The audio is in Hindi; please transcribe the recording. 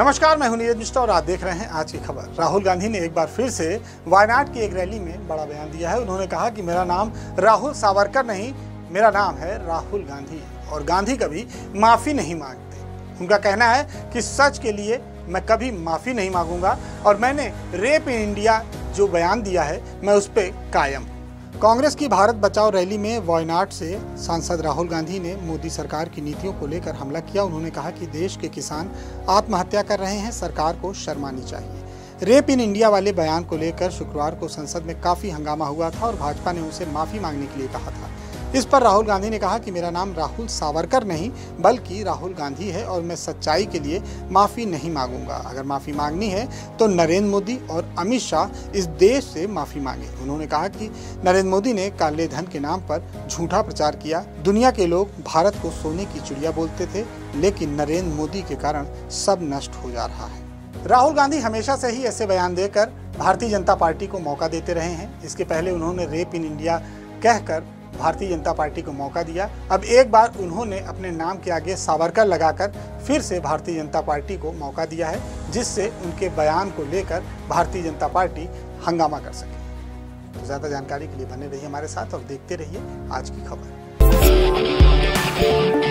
नमस्कार, मैं हूं नीरज मिश्रा और आप देख रहे हैं आज की खबर। राहुल गांधी ने एक बार फिर से वायनाड की एक रैली में बड़ा बयान दिया है। उन्होंने कहा कि मेरा नाम राहुल सावरकर नहीं, मेरा नाम है राहुल गांधी और गांधी कभी माफ़ी नहीं मांगते। उनका कहना है कि सच के लिए मैं कभी माफ़ी नहीं मांगूंगा और मैंने रेप इन इंडिया जो बयान दिया है मैं उस पर कायम हूँ। कांग्रेस की भारत बचाओ रैली में वायनाड से सांसद राहुल गांधी ने मोदी सरकार की नीतियों को लेकर हमला किया। उन्होंने कहा कि देश के किसान आत्महत्या कर रहे हैं, सरकार को शर्मानी चाहिए। रेप इन इंडिया वाले बयान को लेकर शुक्रवार को संसद में काफ़ी हंगामा हुआ था और भाजपा ने उनसे माफ़ी मांगने के लिए कहा था। इस पर राहुल गांधी ने कहा कि मेरा नाम राहुल सावरकर नहीं बल्कि राहुल गांधी है और मैं सच्चाई के लिए माफ़ी नहीं मांगूंगा। अगर माफ़ी मांगनी है तो नरेंद्र मोदी और अमित शाह इस देश से माफ़ी मांगे। उन्होंने कहा कि नरेंद्र मोदी ने काले धन के नाम पर झूठा प्रचार किया। दुनिया के लोग भारत को सोने की चिड़िया बोलते थे, लेकिन नरेंद्र मोदी के कारण सब नष्ट हो जा रहा है। राहुल गांधी हमेशा से ही ऐसे बयान देकर भारतीय जनता पार्टी को मौका देते रहे हैं। इसके पहले उन्होंने रेप इन इंडिया कहकर भारतीय जनता पार्टी को मौका दिया। अब एक बार उन्होंने अपने नाम के आगे सावरकर लगाकर फिर से भारतीय जनता पार्टी को मौका दिया है, जिससे उनके बयान को लेकर भारतीय जनता पार्टी हंगामा कर सके। तो ज़्यादा जानकारी के लिए बने रहिए हमारे साथ और देखते रहिए आज की खबर।